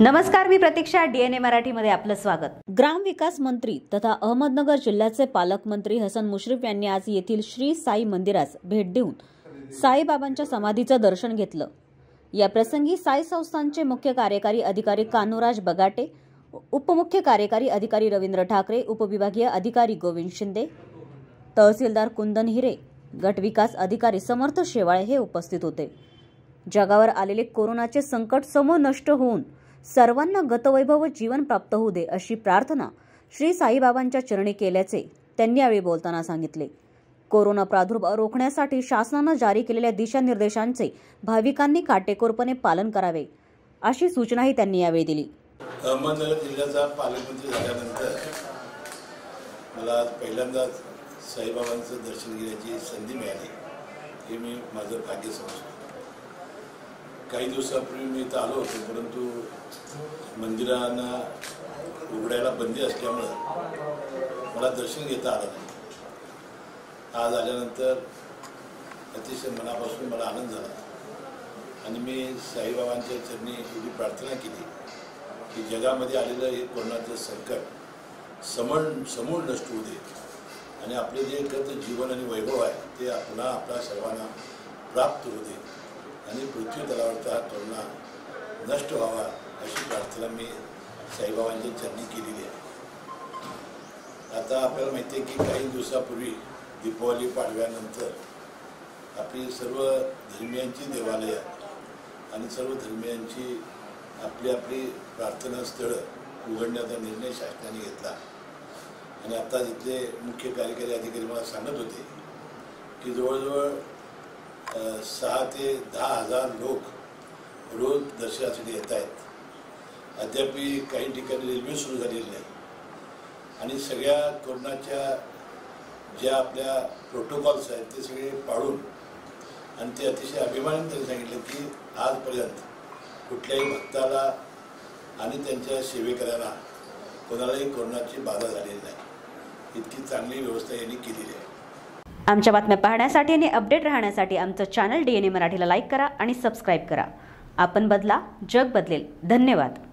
नमस्कार, मी प्रतीक्षा, DNA मराठी मध्ये आपलं स्वागत। ग्राम विकास मंत्री तथा अहमदनगर जिल्ह्याचे पालकमंत्री हसन मुश्रीफ यांनी आज येथील श्री साई मंदिरास भेट देऊन साईबाबांच्या समाधीचं दर्शन घेतलं। या प्रसंगी साई संस्थांचे मुख्य कार्यकारी अधिकारी कानोराज बगाटे, उपमुख्य कार्यकारी अधिकारी रविन्द्र ठाकरे, उपविभागीय अधिकारी गोविंद शिंदे, तहसीलदार कुंदन हिरे, गट विकास अधिकारी समर्थ शेवाळे हे उपस्थित होते। जगावर आलेले कोरोनाचे संकट समूळ नष्ट होऊन सर्वांना गतवैभव व जीवन प्राप्त होऊ दे अशी प्रार्थना श्री साईबाबांच्या चरणी केल्याचे त्यांनी यावेळी बोलताना सांगितले। कोरोना प्रादुर्भाव रोखण्यासाठी शासनाने जारी केलेल्या दिशानिर्देशांचे भाविकांनी काटेकोरपणे पालन करावे अशी सूचनाही त्यांनी यावेळी दिली। अहमदनगर जिल्ह्याचा पालकमंत्री झाल्यानंतर मला पहिल्यांदाच साईबाबांचं दर्शन घेण्याची संधी मिळाली, हे मी माझं भाग्य समजतो। काही दिवसापूर्वी मी इथं आलो होतो, परंतु मंदिरांना उघडायला बंदी असल्यामुळं मला दर्शन घेता आलं नाही। आज आल्यानंतर अतिशय मनापासून मला आनंद झाला आणि मी साईबाबांच्या चरणी एवढी प्रार्थना केली की जगामध्ये आलेलं हे कोरोनाचं संकट समूळ नष्ट होऊ दे आणि आपले जे गत जीवन आणि वैभव आहे ते पुन्हा आपल्या सर्वांना प्राप्त होऊ दे आणि पृथ्वी तलावरचा कोरोना नष्ट व्हावा अशी प्रार्थना मी साईबाबांच्या चरणी केलेली आहे। आता आपल्याला माहिती आहे की काही दिवसापूर्वी दीपावली पाडव्यानंतर आपली सर्व धर्मियांची देवालयं आणि सर्व धर्मियांची आपली आपली प्रार्थनास्थळं उघडण्याचा निर्णय शासनाने घेतला आणि आता तिथले मुख्य कार्यकारी अधिकारी मला सांगत होते की जवळजवळ 6 ते 10 हजार लोक रोज दर्शनासाठी येत आहेत। अद्याप काही ठिकाणी रेल्वे सुरू झालेली नाही आणि सगळ्या कोरोनाच्या ज्या आपल्या प्रोटोकॉल्स आहेत ते सगळे पाळून आणि ते अतिशय अभिमानाने त्यांनी सांगितलं की आजपर्यंत कुठल्याही भक्ताला आणि त्यांच्या सेवेकऱ्यांना कोणालाही कोरोनाची बाधा झालेली नाही। इतकी चांगली व्यवस्था यांनी केलेली आहे। आमच्या बातम्या पाहण्यासाठी आणि अपडेट राहण्यासाठी आमचं चॅनल DNA मराठीला लाईक करा आणि सबस्क्राईब करा। आपण बदला, जग बदलेल। धन्यवाद।